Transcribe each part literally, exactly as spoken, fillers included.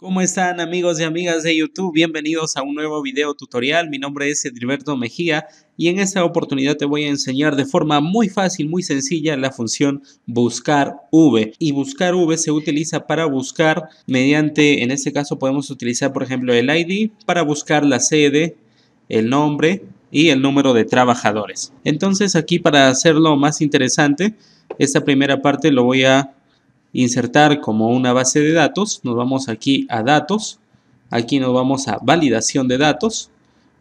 ¿Cómo están amigos y amigas de YouTube? Bienvenidos a un nuevo video tutorial. Mi nombre es Edilberto Mejía y en esta oportunidad te voy a enseñar de forma muy fácil, muy sencilla, la función BuscarV. Y BuscarV se utiliza para buscar mediante, en este caso podemos utilizar por ejemplo el I D para buscar la sede, el nombre y el número de trabajadores. Entonces aquí, para hacerlo más interesante, esta primera parte lo voy a insertar como una base de datos. Nos vamos aquí a datos, aquí nos vamos a validación de datos,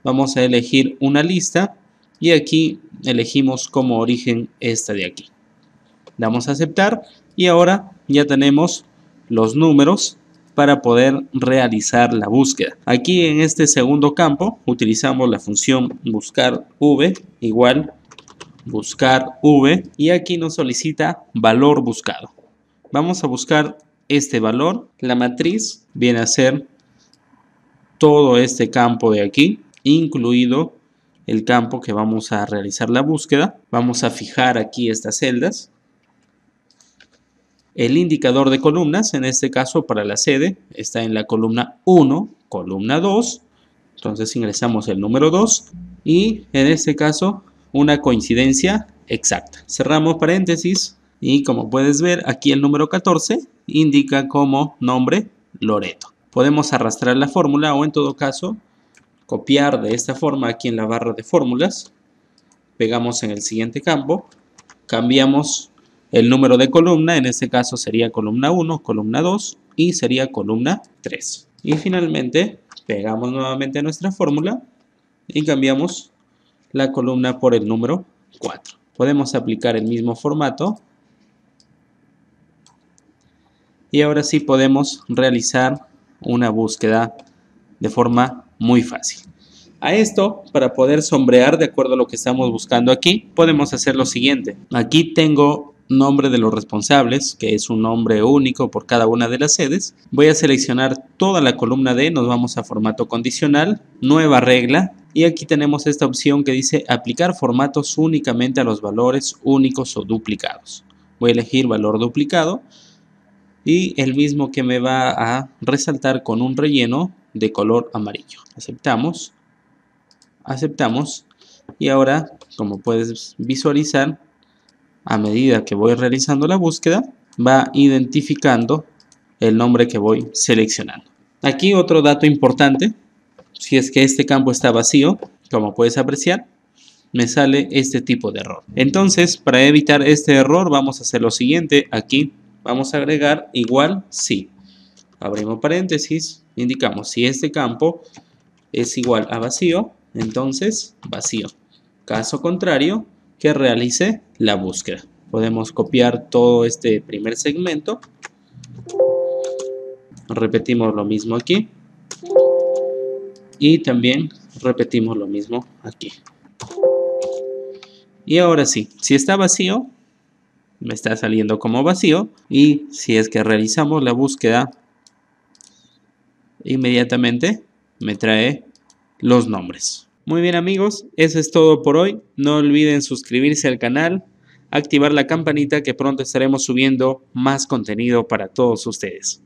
vamos a elegir una lista y aquí elegimos como origen esta de aquí. Damos a aceptar y ahora ya tenemos los números para poder realizar la búsqueda. Aquí en este segundo campo utilizamos la función BuscarV igual BuscarV y aquí nos solicita valor buscado. Vamos a buscar este valor. La matriz viene a ser todo este campo de aquí, incluido el campo que vamos a realizar la búsqueda. Vamos a fijar aquí estas celdas. El indicador de columnas, en este caso para la sede, está en la columna uno, columna dos. Entonces ingresamos el número dos y en este caso una coincidencia exacta. Cerramos paréntesis. Y como puedes ver, aquí el número catorce indica como nombre Loreto. Podemos arrastrar la fórmula o en todo caso copiar de esta forma aquí en la barra de fórmulas. Pegamos en el siguiente campo. Cambiamos el número de columna. En este caso sería columna uno, columna dos y sería columna tres. Y finalmente pegamos nuevamente nuestra fórmula y cambiamos la columna por el número cuatro. Podemos aplicar el mismo formato. Y ahora sí podemos realizar una búsqueda de forma muy fácil. A esto, para poder sombrear de acuerdo a lo que estamos buscando aquí, podemos hacer lo siguiente. Aquí tengo nombre de los responsables, que es un nombre único por cada una de las sedes. Voy a seleccionar toda la columna D, nos vamos a formato condicional, nueva regla. Y aquí tenemos esta opción que dice aplicar formatos únicamente a los valores únicos o duplicados. Voy a elegir valor duplicado. Y el mismo que me va a resaltar con un relleno de color amarillo. Aceptamos. Aceptamos. Y ahora, como puedes visualizar, a medida que voy realizando la búsqueda, va identificando el nombre que voy seleccionando. Aquí otro dato importante. Si es que este campo está vacío, como puedes apreciar, me sale este tipo de error. Entonces, para evitar este error, vamos a hacer lo siguiente. Aquí vamos a agregar igual sí. Abrimos paréntesis, indicamos si este campo es igual a vacío, entonces vacío. Caso contrario, que realice la búsqueda. Podemos copiar todo este primer segmento. Repetimos lo mismo aquí. Y también repetimos lo mismo aquí. Y ahora sí, si está vacío, me está saliendo como vacío y si es que realizamos la búsqueda, inmediatamente me trae los nombres. Muy bien amigos, eso es todo por hoy. No olviden suscribirse al canal, activar la campanita que pronto estaremos subiendo más contenido para todos ustedes.